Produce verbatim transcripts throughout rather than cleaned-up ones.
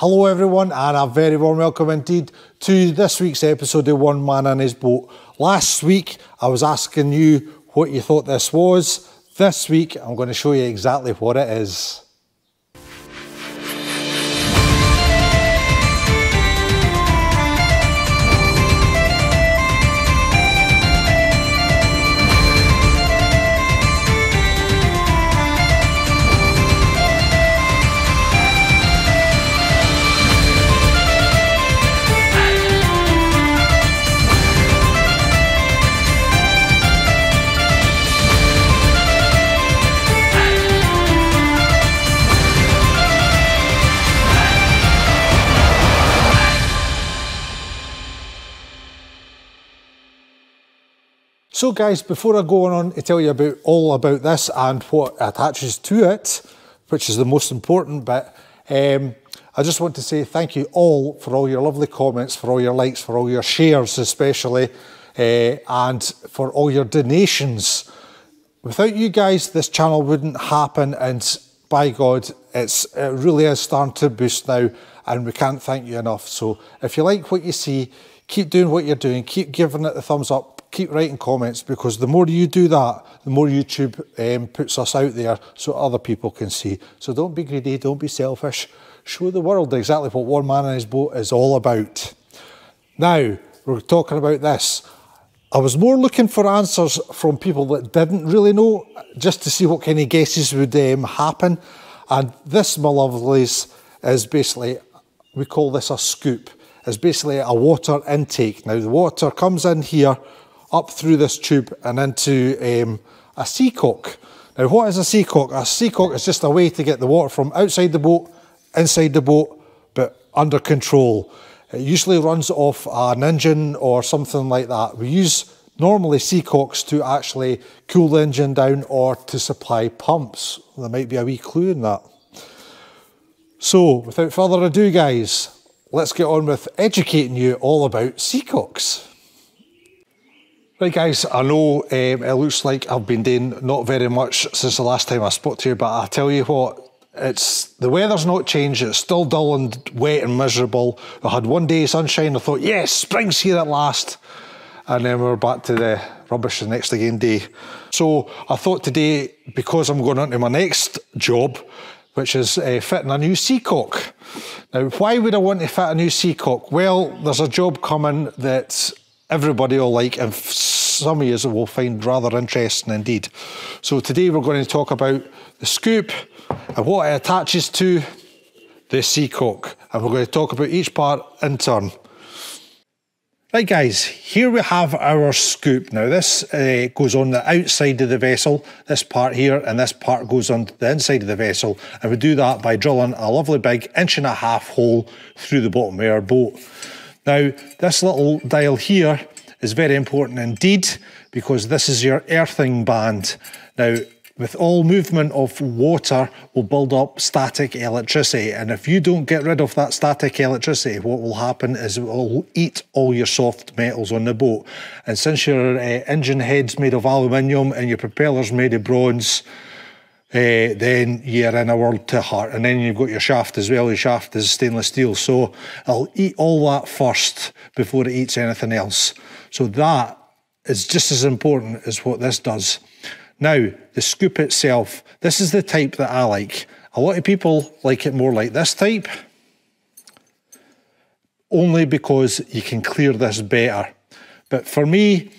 Hello everyone, and a very warm welcome indeed to this week's episode of One Man and His Boat. Last week I was asking you what you thought this was. This week I'm going to show you exactly what it is. So guys, before I go on to tell you about all about this and what attaches to it, which is the most important bit, um, I just want to say thank you all for all your lovely comments, for all your likes, for all your shares especially, uh, and for all your donations. Without you guys, this channel wouldn't happen, and by God, it's, it really is starting to boost now, and we can't thank you enough. So if you like what you see, keep doing what you're doing, keep giving it the thumbs up, keep writing comments, because the more you do that, the more YouTube um, puts us out there so other people can see. So don't be greedy, don't be selfish. Show the world exactly what One Man and His Boat is all about. Now, we're talking about this. I was more looking for answers from people that didn't really know, just to see what kind of guesses would um, happen. And this, my lovelies, is basically, we call this a scoop. It's basically a water intake. Now, the water comes in here, up through this tube and into um, a sea cock. Now, what is a sea cock? A sea cock is just a way to get the water from outside the boat, inside the boat, but under control. It usually runs off an engine or something like that. We use normally sea cocks to actually cool the engine down or to supply pumps. There might be a wee clue in that. So, without further ado, guys, let's get on with educating you all about sea cocks. Right guys, I know um, it looks like I've been doing not very much since the last time I spoke to you, but I tell you what, it's the weather's not changed, it's still dull and wet and miserable. I had one day of sunshine, I thought, yes, spring's here at last. And then we're back to the rubbish the next again day. So I thought today, because I'm going on to my next job, which is uh, fitting a new sea cock. Now, why would I want to fit a new sea cock? Well, there's a job coming that everybody will like, and some of you will find rather interesting indeed. So today we're going to talk about the scoop and what it attaches to, the sea cock, and we're going to talk about each part in turn. Right guys, here we have our scoop. Now this uh, goes on the outside of the vessel, this part here, and this part goes on the inside of the vessel, and we do that by drilling a lovely big inch and a half hole through the bottom of our boat. Now, this little dial here is very important indeed, because this is your earthing band. Now, with all movement of water will build up static electricity, and if you don't get rid of that static electricity, what will happen is it will eat all your soft metals on the boat. And since your uh, engine head's made of aluminium and your propeller's made of bronze, Uh, then you're in a world to heart. And then you've got your shaft as well. Your shaft is stainless steel, so it'll eat all that first before it eats anything else. So that is just as important as what this does. Now, the scoop itself, this is the type that I like. A lot of people like it more like this type, only because you can clear this better. But for me,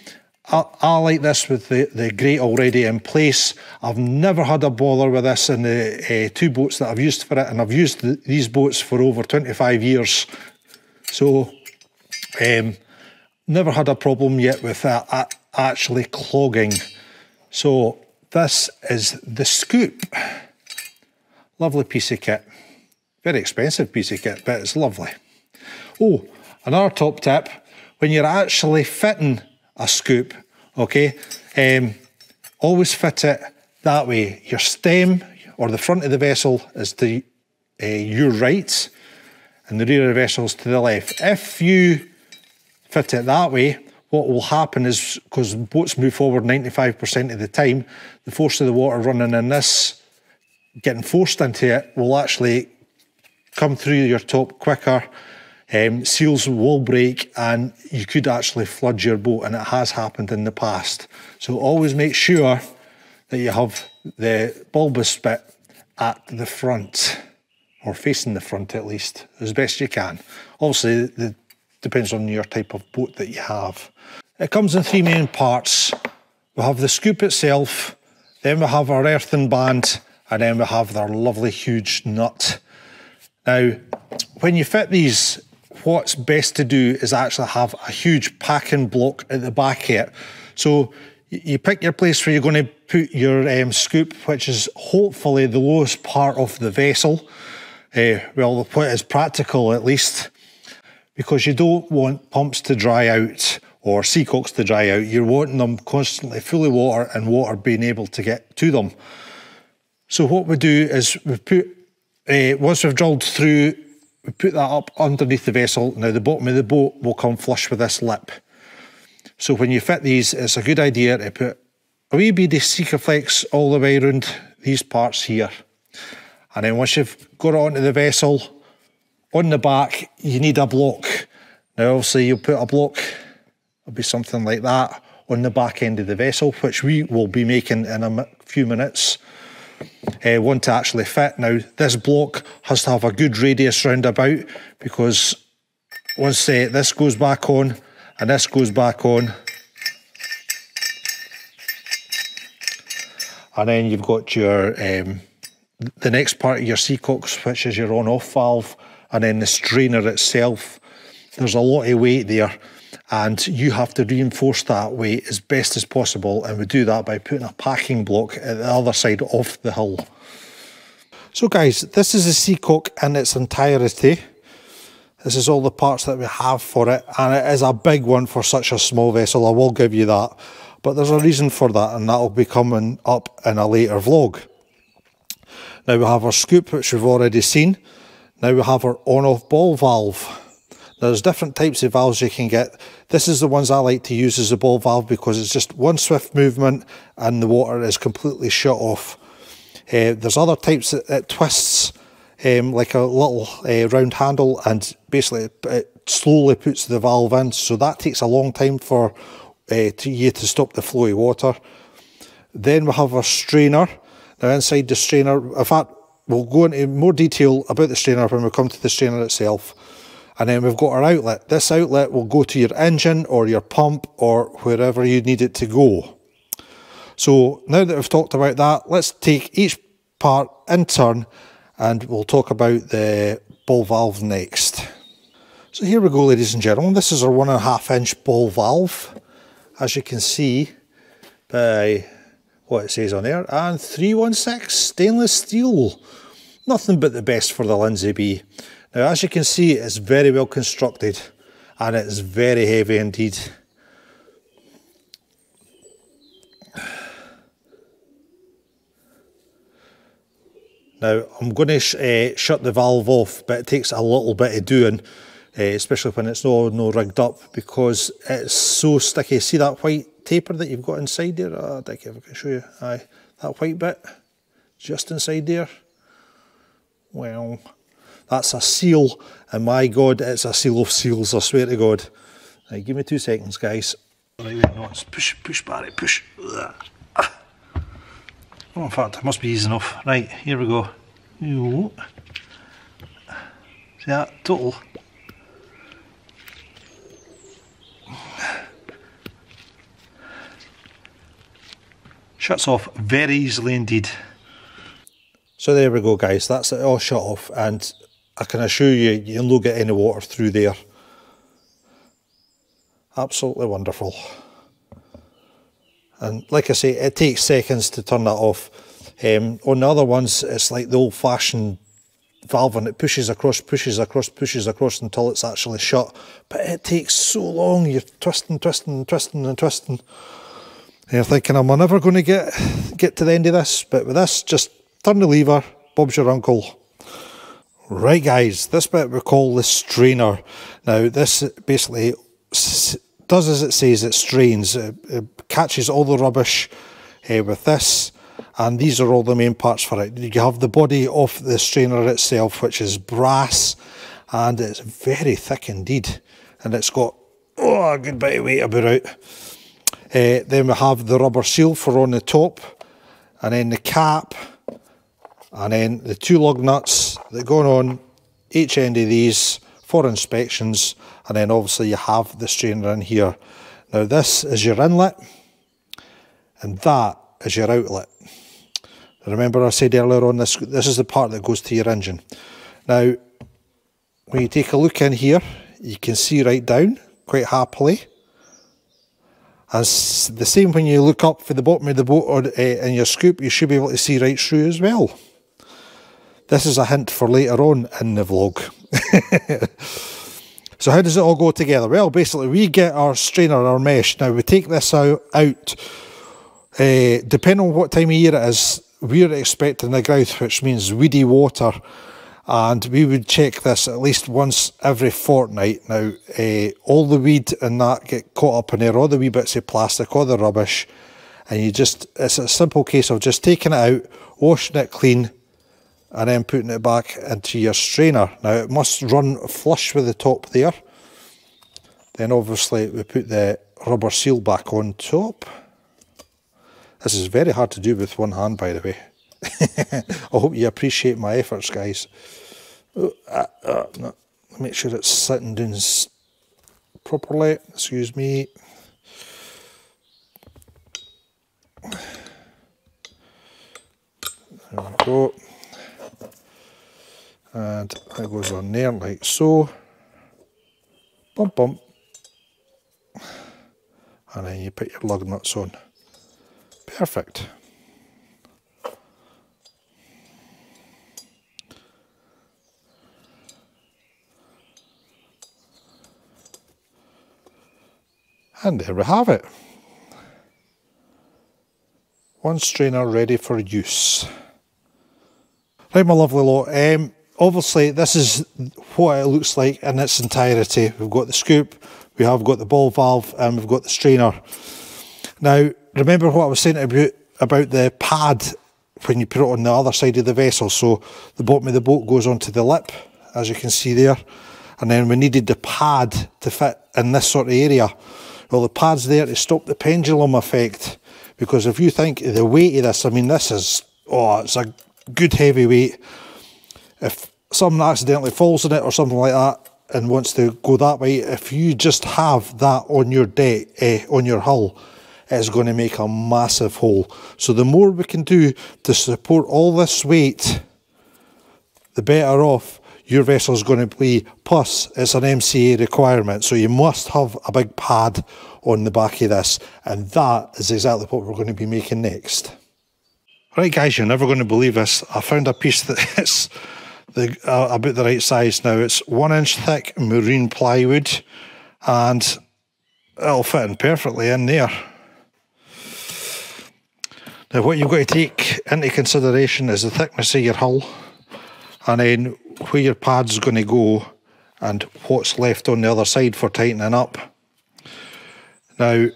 I, I like this with the, the grate already in place. I've never had a bother with this in the uh, two boats that I've used for it, and I've used the, these boats for over twenty-five years. So, um, never had a problem yet with that uh, actually clogging. So, this is the scoop. Lovely piece of kit. Very expensive piece of kit, but it's lovely. Oh, another top tip, when you're actually fitting a scoop, okay, um, always fit it that way. Your stem, or the front of the vessel, is to uh, your right, and the rear of the vessel is to the left. If you fit it that way, what will happen is, because boats move forward ninety-five percent of the time, the force of the water running in this, getting forced into it, will actually come through your top quicker, um, seals will break and you could actually flood your boat, and it has happened in the past. So always make sure that you have the bulbous bit at the front, or facing the front at least, as best you can. Obviously, it depends on your type of boat that you have. It comes in three main parts. We have the scoop itself, then we have our earthen band, and then we have their lovely huge nut. Now, when you fit these, what's best to do is actually have a huge packing block at the back here. So you pick your place where you're going to put your um, scoop, which is hopefully the lowest part of the vessel. Uh, well, what is practical at least, because you don't want pumps to dry out or sea cocks to dry out. You're wanting them constantly full of water and water being able to get to them. So what we do is we put, uh, once we've drilled through, we put that up underneath the vessel. Now the bottom of the boat will come flush with this lip. So when you fit these, it's a good idea to put a wee bit of Sikaflex all the way around these parts here. And then once you've got it onto the vessel, on the back, you need a block. Now obviously you'll put a block, it'll be something like that, on the back end of the vessel, which we will be making in a few minutes. Uh, one to actually fit. Now this block has to have a good radius round about, because once uh, this goes back on, and this goes back on, and then you've got your um, the next part of your seacock, which is your on-off valve, and then the strainer itself. There's a lot of weight there, and you have to reinforce that weight as best as possible, and we do that by putting a packing block at the other side of the hull. So guys, this is the seacock in its entirety. This is all the parts that we have for it, and it is a big one for such a small vessel, I will give you that. But there's a reason for that, and that will be coming up in a later vlog. Now we have our scoop, which we've already seen. Now we have our on-off ball valve. There's different types of valves you can get. This is the ones I like to use as a ball valve, because it's just one swift movement and the water is completely shut off. Uh, there's other types that, that twists, Um, like a little uh, round handle, and basically it, it slowly puts the valve in, so that takes a long time for uh, to, you to stop the flowy water. Then we have our strainer. Now inside the strainer, in fact we'll go into more detail about the strainer when we come to the strainer itself. And then we've got our outlet. This outlet will go to your engine or your pump or wherever you need it to go. So now that we've talked about that, let's take each part in turn, and we'll talk about the ball valve next. So here we go, ladies and gentlemen. This is our one and a half inch ball valve, as you can see by what it says on there, and three one six stainless steel. Nothing but the best for the Lynsey B. Now, as you can see, it's very well constructed, and it's very heavy indeed. Now, I'm going to sh uh, shut the valve off, but it takes a little bit of doing, uh, especially when it's no, no rigged up, because it's so sticky. See that white taper that you've got inside there? Oh, I think if I can show you. Aye, that white bit, just inside there. Well, that's a seal, and my God, it's a seal of seals, I swear to God. Now, give me two seconds, guys. Right, wait, no, it's push, push, Barry, push. Oh, in fact, it must be easy enough. Right, here we go. Ooh. See that? Total. Shuts off very easily indeed. So there we go, guys. That's it all shut off, and I can assure you, you'll not get any water through there. Absolutely wonderful. And like I say, it takes seconds to turn that off. Um, on the other ones, it's like the old-fashioned valve, and it pushes across, pushes across, pushes across until it's actually shut. But it takes so long, you're twisting, twisting, and twisting, and twisting. And you're thinking, am I never going to get get to the end of this? But with this, just turn the lever, Bob's your uncle. Right, guys, this bit we call the strainer. Now, this basically does as it says, it strains, it, it catches all the rubbish uh, with this, and these are all the main parts for it. You have the body of the strainer itself, which is brass, and it's very thick indeed, and it's got oh, a good bit of weight about it. Uh, then we have the rubber seal for on the top, and then the cap, and then the two lug nuts that go on each end of these for inspections, and then obviously you have the strainer in here. Now this is your inlet, and that is your outlet. Remember I said earlier on, this this is the part that goes to your engine. Now when you take a look in here, you can see right down quite happily, as the same when you look up for the bottom of the boat or uh, in your scoop, you should be able to see right through as well. This is a hint for later on in the vlog. So how does it all go together? Well, basically we get our strainer, our mesh. Now we take this out, out uh, depending on what time of year it is, we're expecting a grouth, which means weedy water, and we would check this at least once every fortnight. Now uh, all the weed and that get caught up in there, all the wee bits of plastic, all the rubbish, and you just, it's a simple case of just taking it out, washing it clean, and then putting it back into your strainer. Now it must run flush with the top there. Then obviously we put the rubber seal back on top. This is very hard to do with one hand, by the way. I hope you appreciate my efforts, guys. Oh, uh, uh, no. Make sure it's sitting down properly. Excuse me. There we go. And that goes on there like so. Bump, bump. And then you put your lug nuts on. Perfect. And there we have it. One strainer ready for use. Right, my lovely lot. Um, Obviously, this is what it looks like in its entirety. We've got the scoop, we have got the ball valve, and we've got the strainer. Now, remember what I was saying about the pad when you put it on the other side of the vessel. So the bottom of the boat goes onto the lip, as you can see there. And then we needed the pad to fit in this sort of area. Well, the pad's there to stop the pendulum effect. Because if you think of the weight of this, I mean, this is, oh, it's a good heavy weight. If someone accidentally falls in it or something like that and wants to go that way, if you just have that on your deck, eh, on your hull, it's going to make a massive hole. So the more we can do to support all this weight, the better off your vessel is going to be. Plus, it's an M C A requirement, so you must have a big pad on the back of this, and that is exactly what we're going to be making next. Right, guys, you're never going to believe this. I found a piece that is The, uh, about the right size now. It's one inch thick marine plywood, and it'll fit in perfectly in there. Now what you've got to take into consideration is the thickness of your hull, and then where your pad's going to go and what's left on the other side for tightening up. Now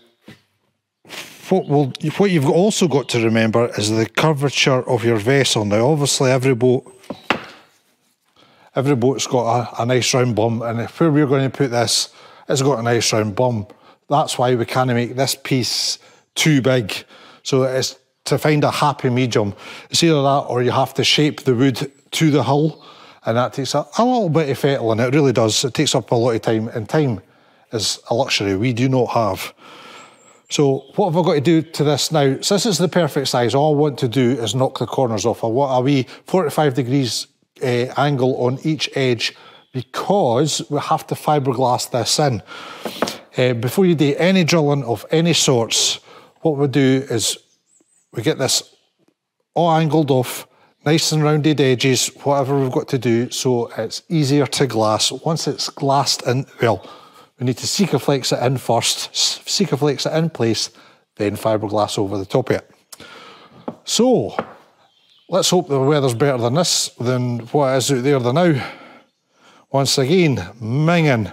What, will, what you've also got to remember is the curvature of your vessel. Now obviously every boat Every boat's got a, a nice round bum, and where we're going to put this, it's got a nice round bum. That's why we can't make this piece too big. So it's to find a happy medium. It's either that or you have to shape the wood to the hull, and that takes a, a little bit of fettling. It really does. It takes up a lot of time, and time is a luxury we do not have. So what have I got to do to this now? So this is the perfect size. All I want to do is knock the corners off. I want a wee forty-five degrees Uh, angle on each edge, because we have to fiberglass this in. Uh, before you do any drilling of any sorts, what we do is we get this all angled off, nice and rounded edges, whatever we've got to do, so it's easier to glass. Once it's glassed in, well, we need to Sikaflex it in first, Sikaflex it in place, then fiberglass over the top of it. So let's hope the weather's better than this, than what it is out there than now. Once again, minging.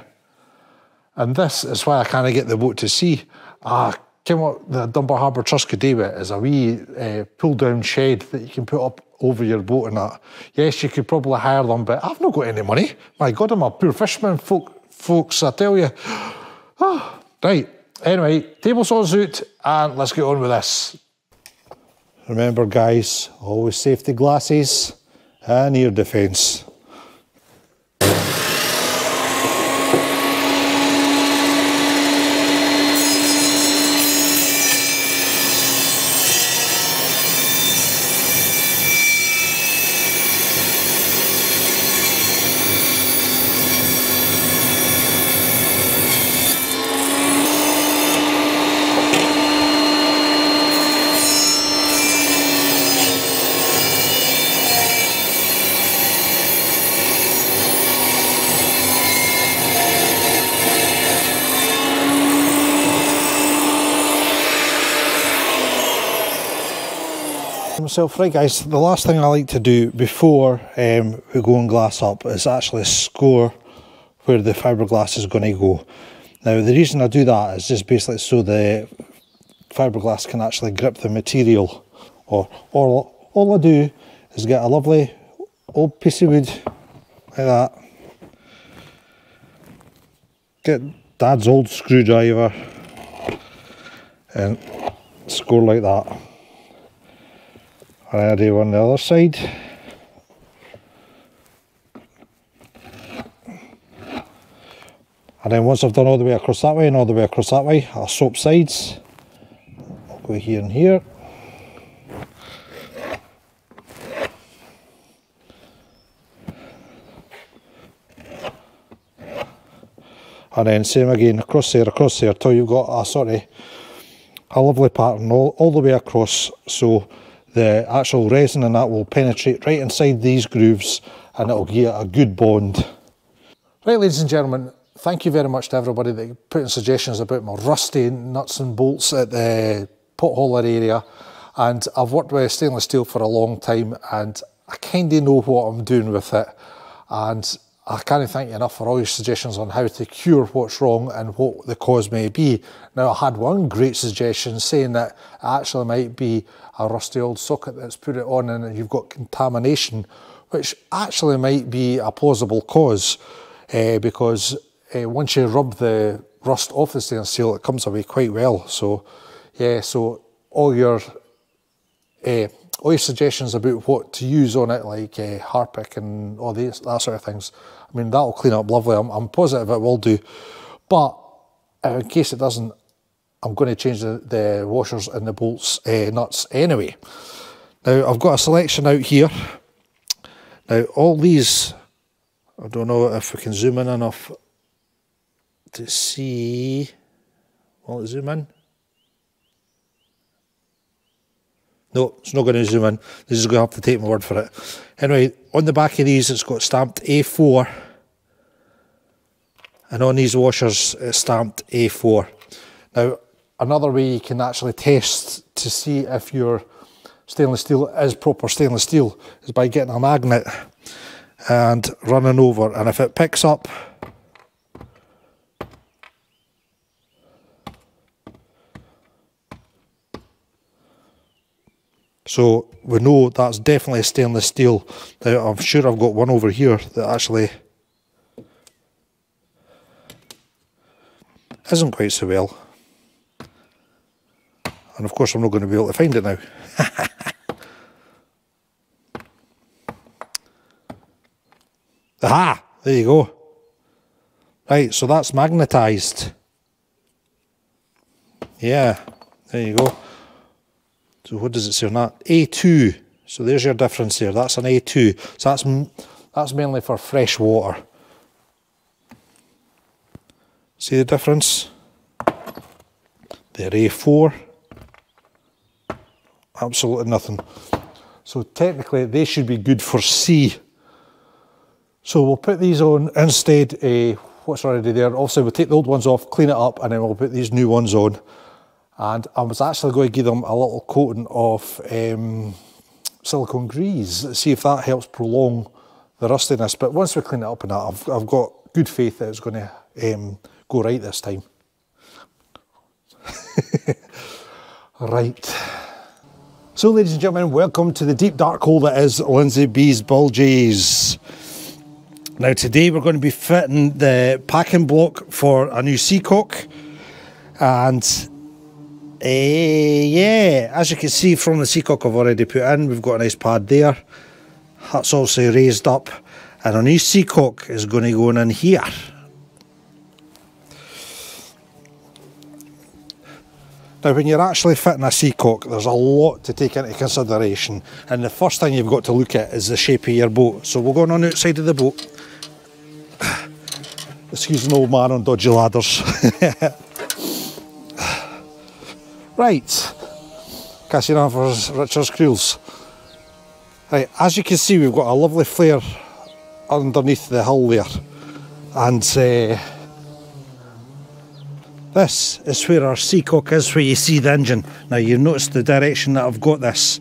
And this is why I can't get the boat to sea. I Ken, what the Dunbar Harbour Trust could do with is a wee uh, pull-down shed that you can put up over your boat and that. Yes, you could probably hire them, but I've not got any money. My God, I'm a poor fisherman, folk, folks, I tell you. Oh, right, anyway, table saws out and let's get on with this. Remember, guys, always safety glasses and ear defence. Right guys, the last thing I like to do before um, we go and glass up is actually score where the fiberglass is going to go. Now the reason I do that is just basically so the fiberglass can actually grip the material. Or, or all I do is get a lovely old piece of wood like that, get Dad's old screwdriver and score like that. I do one on the other side. And then once I've done all the way across that way and all the way across that way, I'll swap sides. I'll go here and here. And then same again, across there, across there, till you've got a sort of a lovely pattern all, all the way across. So the actual resin and that will penetrate right inside these grooves and it'll get a good bond. Right, ladies and gentlemen, thank you very much to everybody that put in suggestions about my rusty nuts and bolts at the potholer area. And I've worked with stainless steel for a long time and I kind of know what I'm doing with it. And I can't thank you enough for all your suggestions on how to cure what's wrong and what the cause may be. Now, I had one great suggestion saying that it actually might be a rusty old socket that's put it on and you've got contamination, which actually might be a plausible cause uh, because uh, once you rub the rust off the stainless steel, it comes away quite well. So, yeah, so all your... Uh, All your suggestions about what to use on it, like uh, Harpic and all these, that sort of things. I mean, that'll clean up lovely. I'm, I'm positive it will do. But uh, in case it doesn't, I'm going to change the, the washers and the bolts uh, nuts anyway. Now, I've got a selection out here. Now, all these, I don't know if we can zoom in enough to see. Will it zoom in? No, it's not going to zoom in. This is going to have to take my word for it. Anyway, on the back of these, it's got stamped A four. And on these washers, it's stamped A four. Now, another way you can actually test to see if your stainless steel is proper stainless steel is by getting a magnet and running over. And if it picks up, so we know that's definitely stainless steel. Now I'm sure I've got one over here that actually isn't quite so well. And of course I'm not going to be able to find it now. Aha! There you go. Right, so that's magnetised. Yeah, there you go. So what does it say on that? A two. So there's your difference there. That's an A two. So that's that's mainly for fresh water. See the difference? They're A four. Absolutely nothing. So technically they should be good for C. So we'll put these on instead of what's already there. Obviously we'll take the old ones off, clean it up, and then we'll put these new ones on. And I was actually going to give them a little coating of um, silicone grease, see if that helps prolong the rustiness. But once we clean it up and that, I've, I've got good faith that it's going to um, go right this time. Right. So ladies and gentlemen, welcome to the deep dark hole that is Lynsey B's Bulges. Now today we're going to be fitting the packing block for a new Seacock, and uh, yeah, as you can see from the Seacock I've already put in, we've got a nice pad there. That's also raised up, and our new Seacock is going to go in here. Now when you're actually fitting a Seacock, there's a lot to take into consideration, and the first thing you've got to look at is the shape of your boat. So we're going on outside of the boat. Excuse an old man on dodgy ladders. Right, Cassie Ranford's Richard's Creels. Right, as you can see we've got a lovely flare underneath the hull there, and uh, this is where our Seacock is, where you see the engine. Now you notice the direction that I've got this.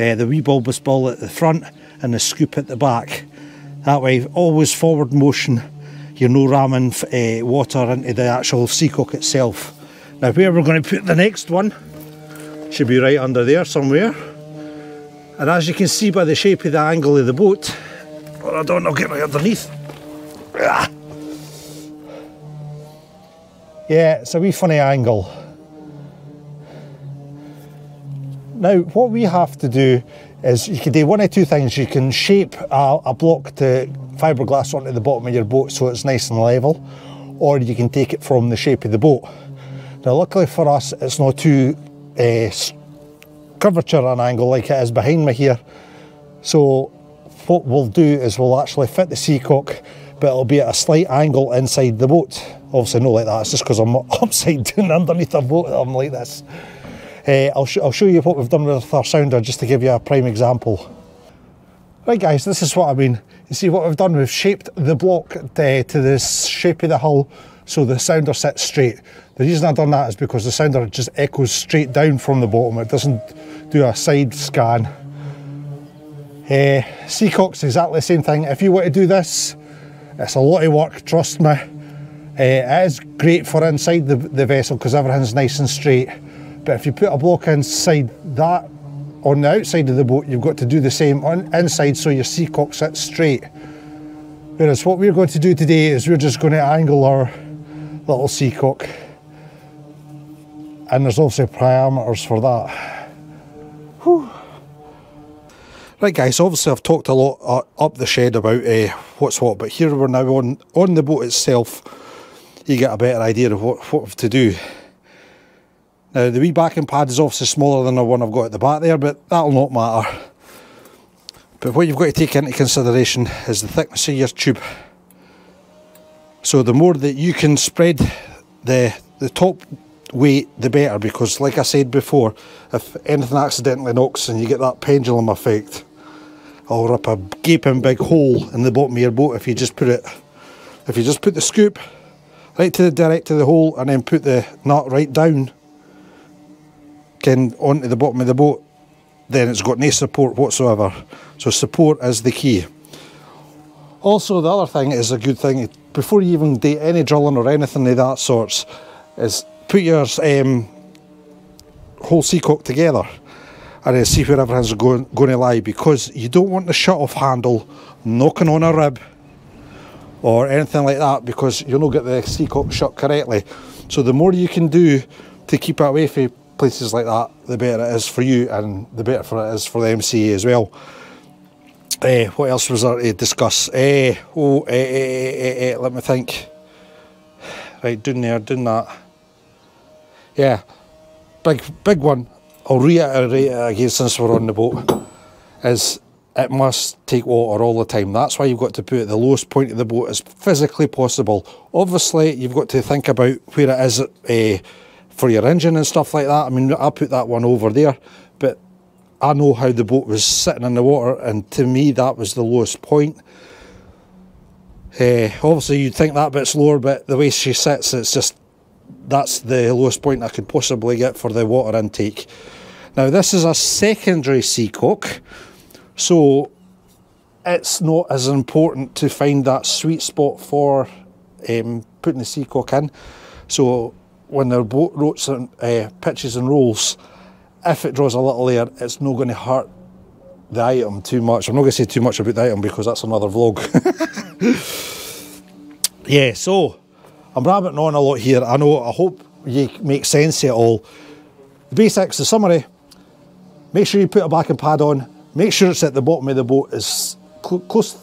Uh, the wee bulbous ball at the front and the scoop at the back. That way, always forward motion. You're no ramming uh, water into the actual Seacock itself. Now where we're going to put the next one should be right under there somewhere. And as you can see by the shape of the angle of the boat, well, I don't know, I'll get right underneath. Ah. Yeah, it's a wee funny angle. Now, what we have to do is you can do one of two things. You can shape a, a block to fiberglass onto the bottom of your boat so it's nice and level, or you can take it from the shape of the boat. Now, luckily for us, it's not too uh, curvature at an angle like it is behind me here. So what we'll do is we'll actually fit the Seacock, but it'll be at a slight angle inside the boat. Obviously not like that, it's just because I'm upside down underneath a boat that I'm like this. Uh, I'll, sh I'll show you what we've done with our sounder just to give you a prime example. Right guys, this is what I mean. You see what we've done, we've shaped the block to, to the shape of the hull so the sounder sits straight. The reason I've done that is because the sounder just echoes straight down from the bottom, it doesn't do a side scan. Uh, Seacock's exactly the same thing. If you want to do this, it's a lot of work, trust me. Uh, it is great for inside the, the vessel because everything's nice and straight. But if you put a block inside that, on the outside of the boat, you've got to do the same on inside so your Seacock sits straight. Whereas what we're going to do today is we're just going to angle our little Seacock. And there's also parameters for that. Whew. Right guys, obviously I've talked a lot uh, up the shed about uh, what's what, but here we're now on, on the boat itself. You get a better idea of what, what to do. Now the wee backing pad is obviously smaller than the one I've got at the back there, but that'll not matter. But what you've got to take into consideration is the thickness of your tube. So the more that you can spread the, the top weight, the better, because like I said before, if anything accidentally knocks and you get that pendulum effect, I'll rip a gaping big hole in the bottom of your boat if you just put it, if you just put the scoop right to the direct of the hole and then put the nut right down again onto the bottom of the boat, then it's got no support whatsoever. So support is the key. Also the other thing is a good thing, before you even do any drilling or anything of that sorts, is put your um, whole Seacock together and then see where everything's going, going to lie, because you don't want the shut-off handle knocking on a rib or anything like that, because you'll not get the Seacock shut correctly. So the more you can do to keep it away from places like that, the better it is for you and the better for it is for the M C A as well. Uh, what else was there to discuss? Uh, oh, uh, uh, uh, uh, let me think. Right, doing there, doing that. Yeah, big big one, I'll reiterate it again since we're on the boat, is it must take water all the time. That's why you've got to put it at the lowest point of the boat as physically possible. Obviously, you've got to think about where it is uh, for your engine and stuff like that. I mean, I put that one over there, but I know how the boat was sitting in the water, and to me, that was the lowest point. Uh, obviously, you'd think that bit's lower, but the way she sits, it's just... that's the lowest point I could possibly get for the water intake. Now this is a secondary Seacock, so it's not as important to find that sweet spot for um, putting the Seacock in. So when their boat rots and uh, pitches and rolls, if it draws a little air, it's not going to hurt the item too much. I'm not going to say too much about the item because that's another vlog. Yeah, so I'm rabbiting on a lot here. I know, I hope you make sense of it all. The basics, the summary: make sure you put a backing pad on, make sure it's at the bottom of the boat, as cl close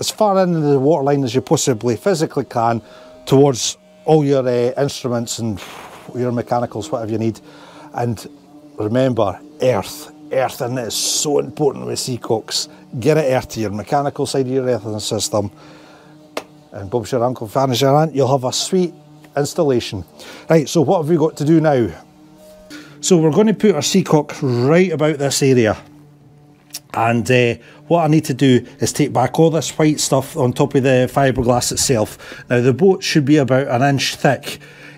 as far into the water line as you possibly physically can, towards all your uh, instruments and your mechanicals, whatever you need. And remember, earth, earth in it is so important with sea cocks. Get it earth to your mechanical side of your earthing system, and Bob's your uncle, Fanny's your aunt, you'll have a sweet installation. Right, so what have we got to do now? So we're going to put our sea cock right about this area, and uh, what I need to do is take back all this white stuff on top of the fiberglass itself. Now the boat should be about an inch thick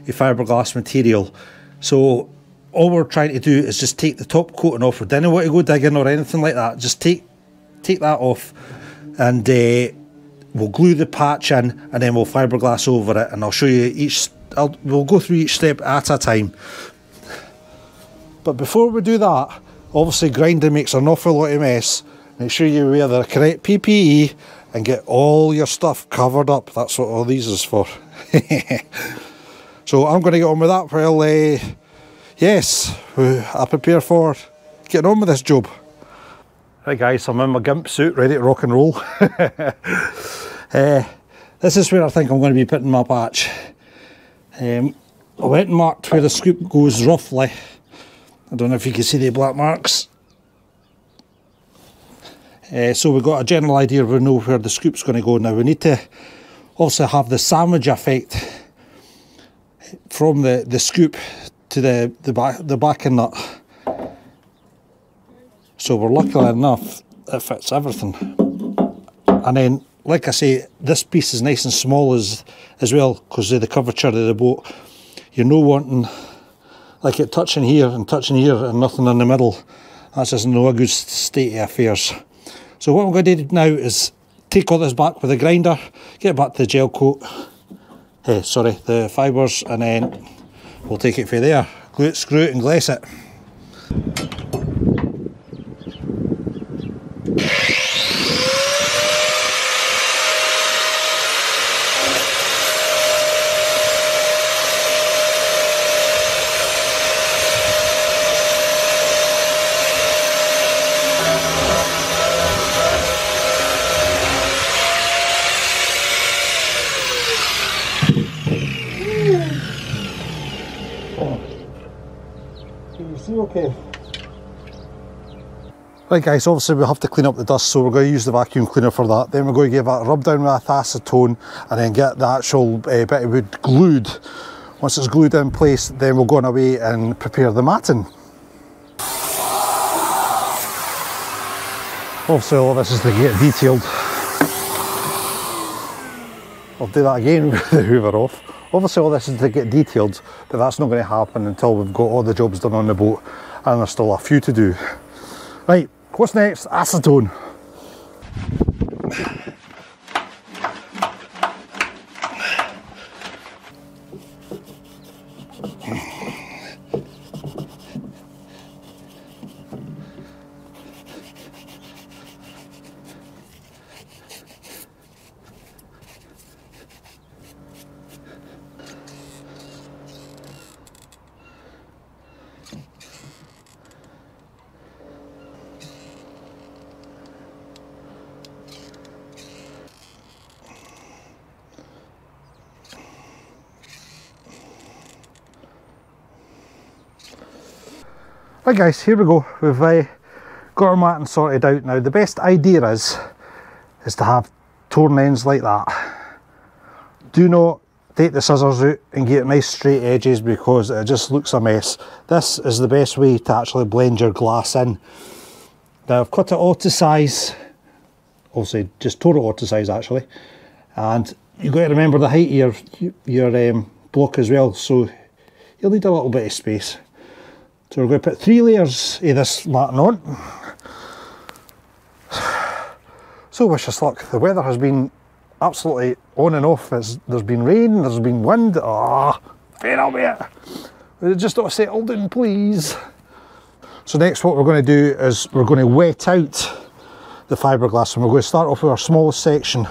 of fiberglass material, so all we're trying to do is just take the top coating off. We didn't want to go digging or anything like that, just take take that off, and uh, we'll glue the patch in, and then we'll fiberglass over it, and I'll show you each, I'll, we'll go through each step at a time. But before we do that, obviously grinding makes an awful lot of mess. Make sure you wear the correct P P E and get all your stuff covered up. That's what all these is for. So I'm going to get on with that while uh, yes, I prepare for getting on with this job. Right guys, I'm in my gimp suit, ready to rock and roll. uh, this is where I think I'm going to be putting my patch. Um, I went and marked where the scoop goes roughly. I don't know if you can see the black marks. Uh, so we've got a general idea, we know where the scoop's going to go. Now we need to also have the sandwich effect from the, the scoop to the, the, back, the backing nut. So we're luckily enough, it fits everything. And then, like I say, this piece is nice and small as, as well, because of the curvature of the boat. You're no wanting like it touching here and touching here and nothing in the middle. That's just no a good state of affairs. So what I'm going to do now is take all this back with a grinder, get back to the gel coat, hey, sorry, the fibres, and then we'll take it from there. Glue it, screw it and glaze it. Okay. Right guys, obviously we have to clean up the dust, so we're going to use the vacuum cleaner for that. Then we're going to give that a rub down with acetone, and then get the actual uh, bit of wood glued. Once it's glued in place, then we'll go on away and prepare the matting. Obviously all this is to get detailed. I'll do that again with the hoover off. Obviously all this is to get detailed, but that's not going to happen until we've got all the jobs done on the boat, and there's still a few to do. Right, what's next? Acetone. Right guys, here we go, we've uh, got our matting sorted out now. The best idea is, is to have torn ends like that. Do not take the scissors out and get nice straight edges, because it just looks a mess. This is the best way to actually blend your glass in. Now I've cut it all to size, also just tore it all to size actually, and you've got to remember the height of your, your um, block as well, so you'll need a little bit of space. So we're going to put three layers of this matting on. So wish us luck. The weather has been absolutely on and off. It's, there's been rain, there's been wind. Ah, Get over here. Just ought to settle down, please. So next what we're going to do is we're going to wet out the fibreglass, and we're going to start off with our smallest section.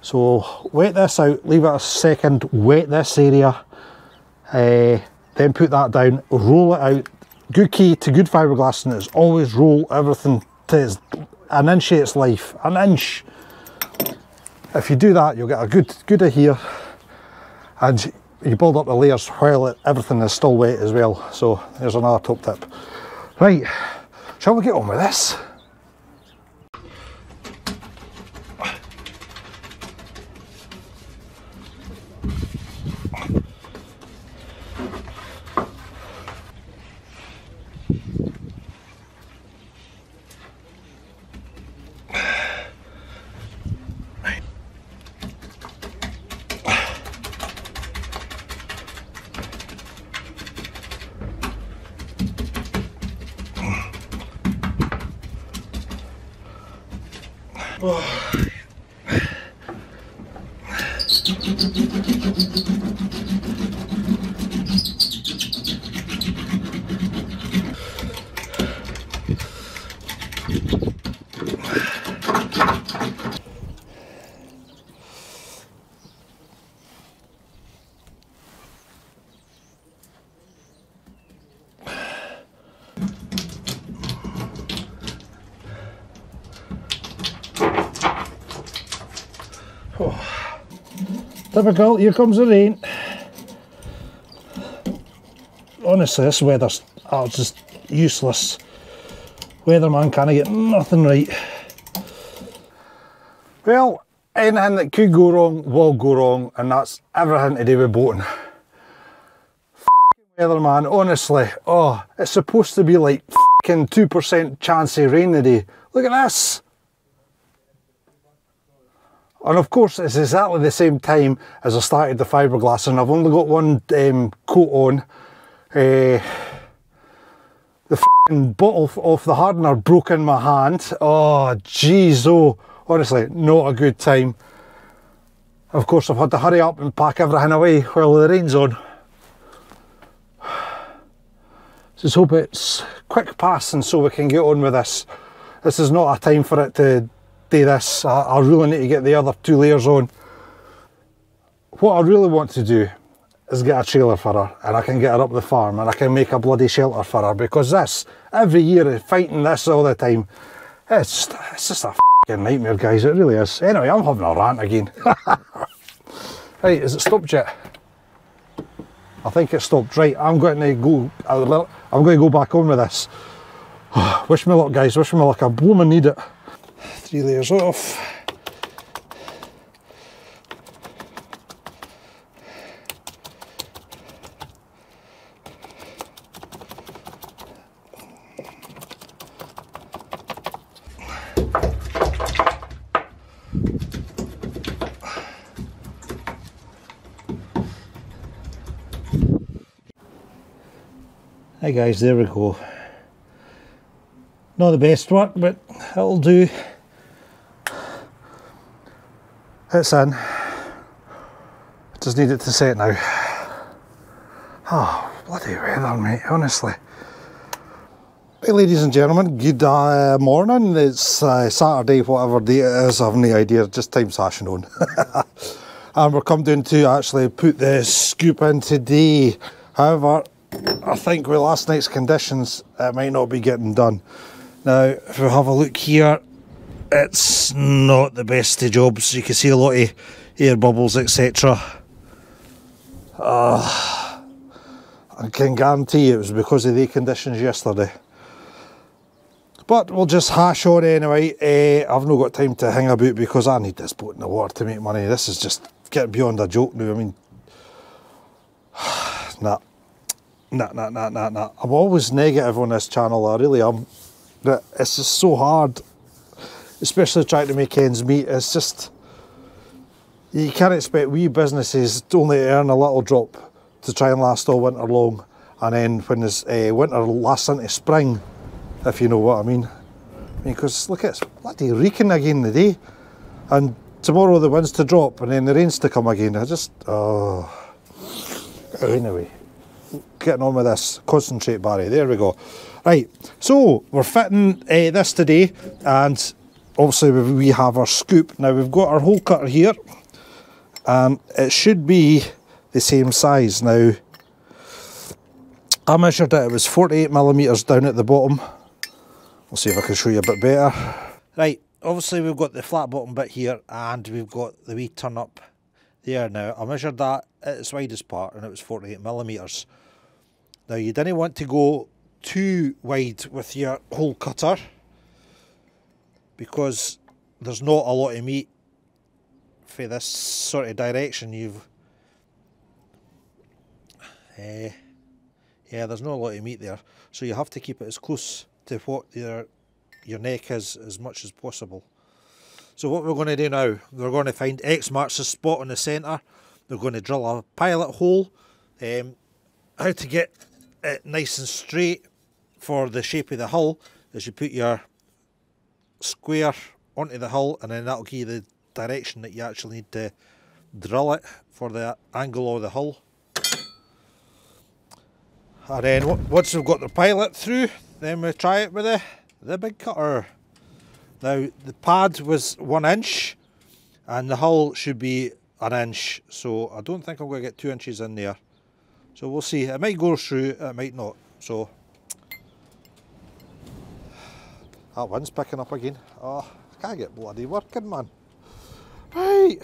So wet this out, leave it a second, wet this area, uh, then put that down, roll it out. Good key to good fibreglassing is always roll everything to its, an inch of its life, an inch. If you do that, you'll get a good good adhere, and you build up the layers while it, everything is still wet as well. So there's another top tip. Right, shall we get on with this? Oh, typical, here comes the rain. Honestly, this weather's oh, just useless. Weatherman can't get nothing right. Well, anything that could go wrong will go wrong, and that's everything to do with boating. F***ing weatherman, honestly. Oh, it's supposed to be like f***ing two percent chance of rain today. Look at this. And of course, it's exactly the same time as I started the fiberglass, and I've only got one um, coat on. Uh, the f***ing bottle off the hardener broke in my hand. Oh, jeez, oh. Honestly, not a good time. Of course, I've had to hurry up and pack everything away while the rain's on. Just hope it's quick passing so we can get on with this. This is not a time for it to this. I, I really need to get the other two layers on. What I really want to do is get a trailer for her, and I can get her up the farm, and I can make a bloody shelter for her, because this, every year, fighting this all the time, it's just, it's just a f***ing nightmare, guys, it really is. Anyway, I'm having a rant again. Right, has it stopped yet? I think it stopped. Right, I'm going to go, I'm going to go back on with this. Wish me luck, guys, wish me luck, I blooming need it. Three layers off. Hey guys, there we go. Not the best work, but it'll do. It's in. Just need it to set now. Oh, bloody weather, mate, honestly. Hey, ladies and gentlemen, good uh, morning. It's uh, Saturday, whatever day it is, I have no idea, just time sashing on. And we're come down to actually put the scoop in today. However, I think with last night's conditions, it might not be getting done. Now, if we have a look here, it's not the best of jobs. You can see a lot of air bubbles, et cetera. Uh, I can guarantee it was because of the conditions yesterday. But we'll just hash on anyway. Uh, I've not got time to hang about because I need this boat in the water to make money. This is just getting beyond a joke now. I mean, nah, nah, nah, nah, nah, nah. I'm always negative on this channel. I really am. But it's just so hard. Especially trying to make ends meet, it's just, you can't expect wee businesses to only earn a little drop to try and last all winter long, and then when there's uh, winter lasts into spring, if you know what I mean. Because I mean, look, it's bloody reeking again today, and tomorrow the wind's to drop, and then the rain's to come again. I just, oh. anyway, getting on with this. Concentrate, Barry. There we go. Right, so we're fitting uh, this today, and obviously we have our scoop. Now we've got our hole cutter here, and it should be the same size. Now I measured it, it was forty-eight millimeters down at the bottom. We'll see if I can show you a bit better. Right, obviously we've got the flat bottom bit here, and we've got the wee turn up there. Now I measured that at its widest part, and it was forty-eight millimeters. Now you didn't want to go too wide with your hole cutter, because there's not a lot of meat for this sort of direction. You've uh, yeah, there's not a lot of meat there, so you have to keep it as close to what your your neck is as much as possible. So what we're going to do now, we're going to find X marks the spot in the centre. We're going to drill a pilot hole. Um, how to get it nice and straight for the shape of the hull is you put your square onto the hull, and then that'll give you the direction that you actually need to drill it for the angle of the hull. And then once we've got the pilot through, then we try it with the, the big cutter. Now the pad was one inch and the hull should be an inch, so I don't think I'm going to get two inches in there. So we'll see, it might go through, it might not. So that wind's picking up again. Oh, I can't get bloody working, man. Right.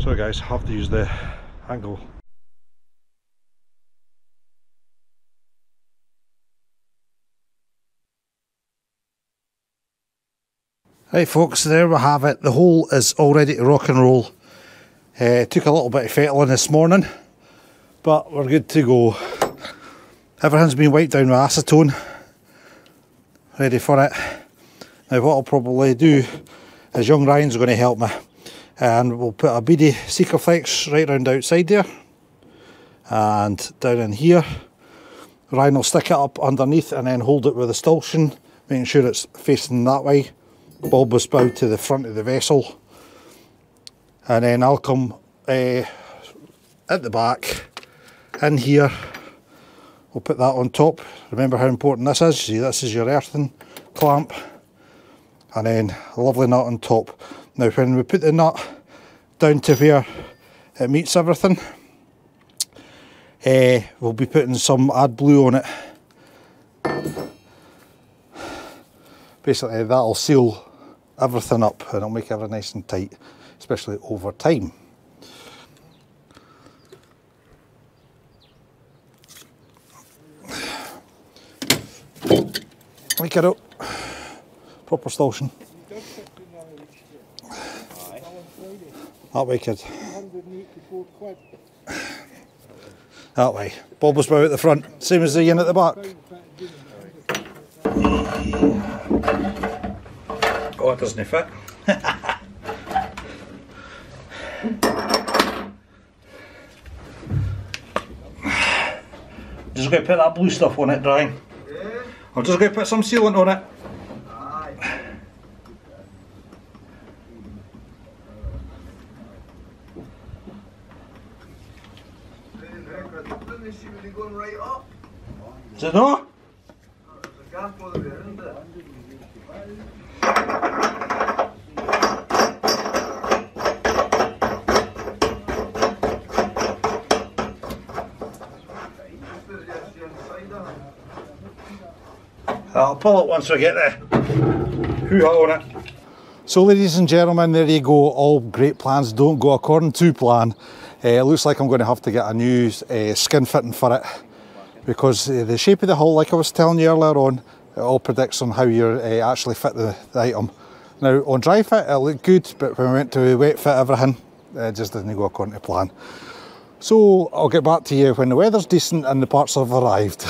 Sorry guys, have to use the angle. Right folks, there we have it. The hole is all ready to rock and roll. Uh, took a little bit of fettling this morning, but we're good to go. Everything's been wiped down with acetone, ready for it. Now what I'll probably do is young Ryan's going to help me, and we'll put a beady Sikaflex right round outside there and down in here. Ryan will stick it up underneath and then hold it with the stultion, making sure it's facing that way. Bulbous bow to the front of the vessel, and then I'll come uh, at the back in here. We'll put that on top. Remember how important this is. See, this is your earthen clamp, and then a lovely nut on top. Now when we put the nut down to where it meets everything, uh, we'll be putting some AdBlue on it. Basically that'll seal everything up and it'll make everything nice and tight, especially over time. Like it up, proper stultion. That way, kid. That way. Bulbous bow at the front, same as the yin at the back. Oh, it doesn't fit. Just going to put that blue stuff on it, Ryan. Yeah. I'm just going to put some sealant on it. Aye. Is it not? I'll pull it once we get there. Hoo-ha on it. So ladies and gentlemen, there you go. All great plans don't go according to plan. It uh, looks like I'm going to have to get a new uh, skin fitting for it, because uh, the shape of the hull, like I was telling you earlier on, it all predicts on how you uh, actually fit the, the item. Now on dry fit it looked good, but when we went to wet fit everything, it just didn't go according to plan. So I'll get back to you when the weather's decent and the parts have arrived.